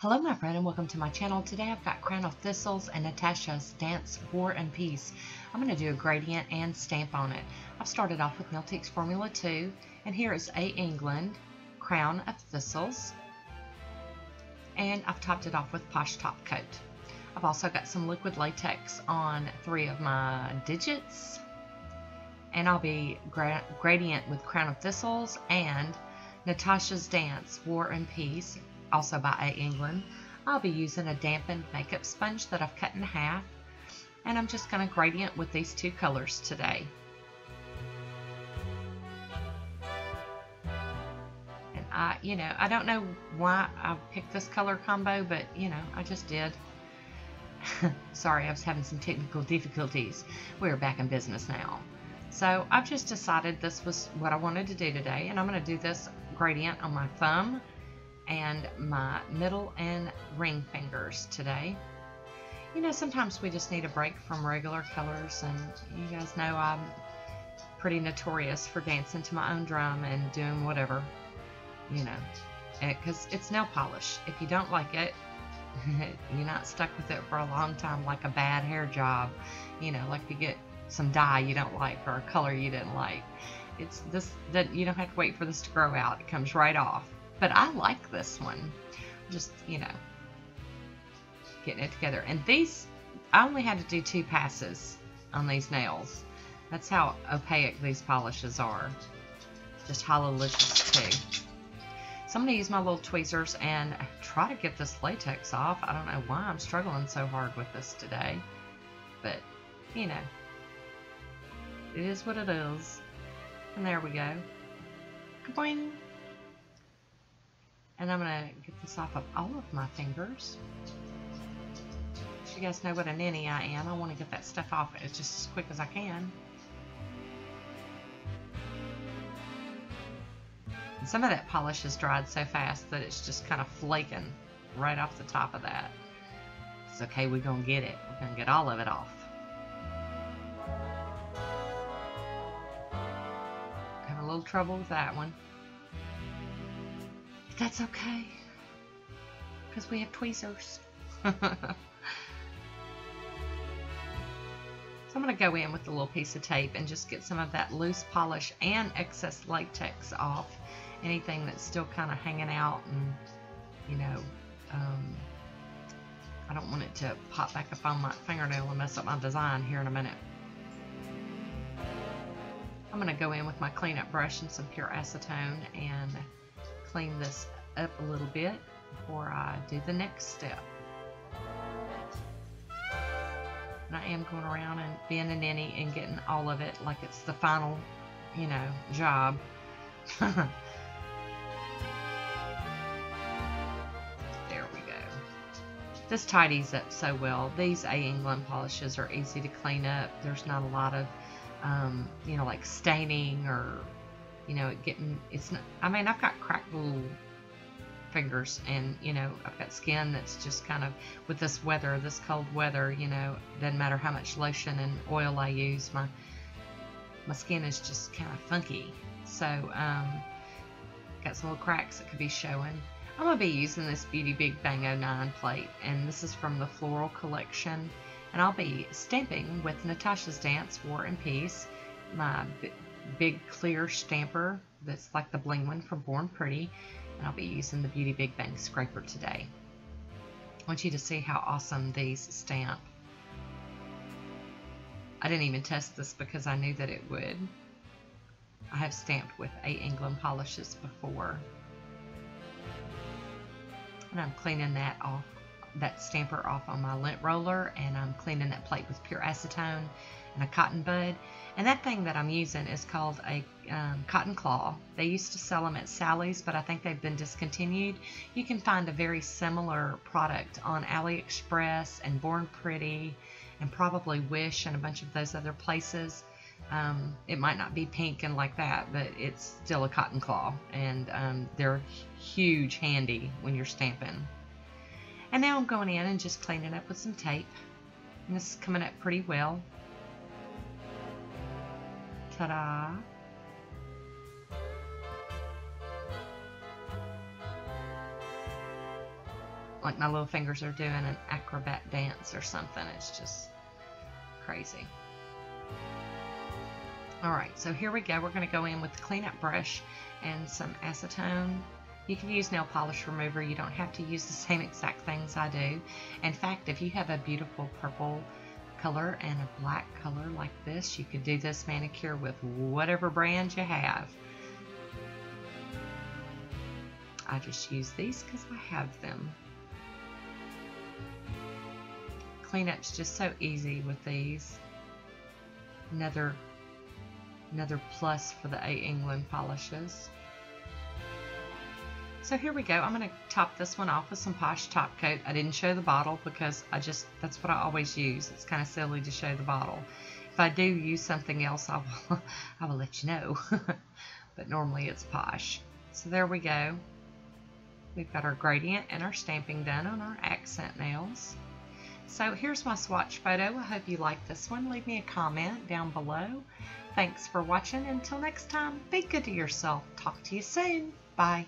Hello my friend and welcome to my channel. Today I've got Crown of Thistles and Natasha's Dance, War and Peace. I'm going to do a gradient and stamp on it. I've started off with Nailtiques Formula 2, and here is A. England, Crown of Thistles, and I've topped it off with Posh Top Coat. I've also got some liquid latex on three of my digits, and I'll be gradient with Crown of Thistles and Natasha's Dance, War and Peace, also by A. England. I'll be using a dampened makeup sponge that I've cut in half, and I'm just going to gradient with these two colors today. And I don't know why I picked this color combo, but I just did. Sorry, I was having some technical difficulties. We're back in business now. So I've just decided this was what I wanted to do today, and I'm going to do this gradient on my thumb and my middle and ring fingers today. Sometimes we just need a break from regular colors, and you guys know I'm pretty notorious for dancing to my own drum and doing whatever, because it's nail polish. If you don't like it, you're not stuck with it for a long time, like a bad hair job, like you get some dye you don't like or a color you didn't like. It's this that you don't have to wait for this to grow out. It comes right off. But I like this one. Just, getting it together. And these, I only had to do two passes on these nails. That's how opaque these polishes are. Just hololicious too. So I'm going to use my little tweezers and try to get this latex off. I don't know why I'm struggling so hard with this today. But, it is what it is. And there we go. Ka-boing! And I'm going to get this off of all of my fingers. You guys know what a ninny I am. I want to get that stuff off just as quick as I can. And some of that polish has dried so fast that it's just kind of flaking right off the top of that. It's okay, we're going to get it. We're going to get all of it off. Having a little trouble with that one. That's okay, because we have tweezers. So I'm going to go in with a little piece of tape and just get some of that loose polish and excess latex off. Anything that's still kind of hanging out, and I don't want it to pop back up on my fingernail and mess up my design here in a minute. I'm going to go in with my cleanup brush and some pure acetone and clean this up a little bit before I do the next step. And I am going around and being a ninny and getting all of it like it's the final, job. There we go. This tidies up so well. These A. England polishes are easy to clean up. There's not a lot of, like staining or I mean, I've got cracked little fingers, and I've got skin that's just kind of, with this weather, this cold weather, doesn't matter how much lotion and oil I use, my skin is just kind of funky. So got some little cracks that could be showing. I'm gonna be using this Beauty Big Bang 09 plate, and this is from the Floral Collection, and I'll be stamping with Natasha's Dance, War and Peace, my big clear stamper that's like the bling one from Born Pretty, and I'll be using the Beauty Big Bang scraper today. I want you to see how awesome these stamp. I didn't even test this because I knew that it would. I have stamped with A. England polishes before, and I'm cleaning that off, that stamper off on my lint roller, and I'm cleaning that plate with pure acetone and a cotton bud. And that thing that I'm using is called a cotton claw. They used to sell them at Sally's, but I think they've been discontinued. You can find a very similar product on AliExpress and Born Pretty and probably Wish and a bunch of those other places. It might not be pink and like that, but it's still a cotton claw, and they're huge handy when you're stamping. And now I'm going in and just cleaning up with some tape. And this is coming up pretty well. Ta-da! like my little fingers are doing an acrobat dance or something. It's just crazy. Alright, so here we go. We're going to go in with the cleanup brush and some acetone. You can use nail polish remover. You don't have to use the same exact things I do. In fact, if you have a beautiful purple color and a black color like this, you could do this manicure with whatever brand you have. I just use these because I have them. Cleanup's just so easy with these. Another plus for the A. England polishes. So here we go. I'm going to top this one off with some Posh Top Coat. I didn't show the bottle because that's what I always use. It's kind of silly to show the bottle. If I do use something else, I will let you know. But normally it's Posh. So there we go. We've got our gradient and our stamping done on our accent nails. So here's my swatch photo. I hope you like this one. Leave me a comment down below. Thanks for watching. Until next time, be good to yourself. Talk to you soon. Bye.